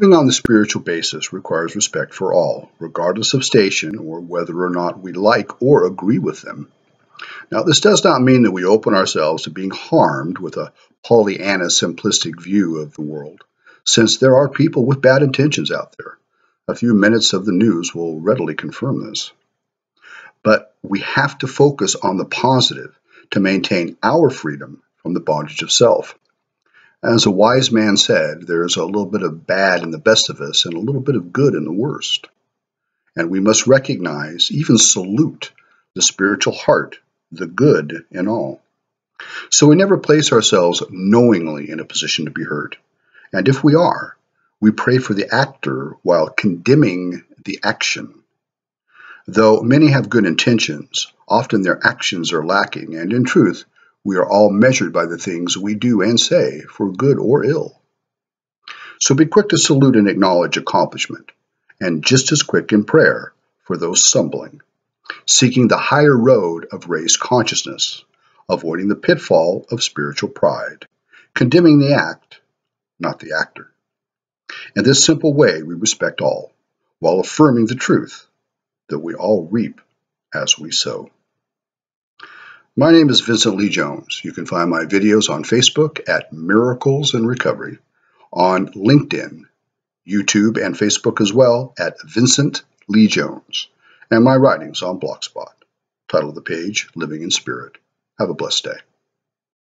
Living on the spiritual basis requires respect for all, regardless of station or whether or not we like or agree with them. Now, this does not mean that we open ourselves to being harmed with a Pollyanna simplistic view of the world, since there are people with bad intentions out there. A few minutes of the news will readily confirm this. But we have to focus on the positive to maintain our freedom from the bondage of self. As a wise man said, there is a little bit of bad in the best of us and a little bit of good in the worst. And we must recognize, even salute, the spiritual heart, the good in all. So we never place ourselves knowingly in a position to be hurt. And if we are, we pray for the actor while condemning the action. Though many have good intentions, often their actions are lacking, and in truth, we are all measured by the things we do and say, for good or ill. So be quick to salute and acknowledge accomplishment, and just as quick in prayer for those stumbling, seeking the higher road of raised consciousness, avoiding the pitfall of spiritual pride, condemning the act, not the actor. In this simple way, we respect all, while affirming the truth that we all reap as we sow. My name is Vincent Lee Jones. You can find my videos on Facebook at Miracles and Recovery, on LinkedIn, YouTube, and Facebook as well at Vincent Lee Jones, and my writings on Blogspot. Title of the page, Living in Spirit. Have a blessed day.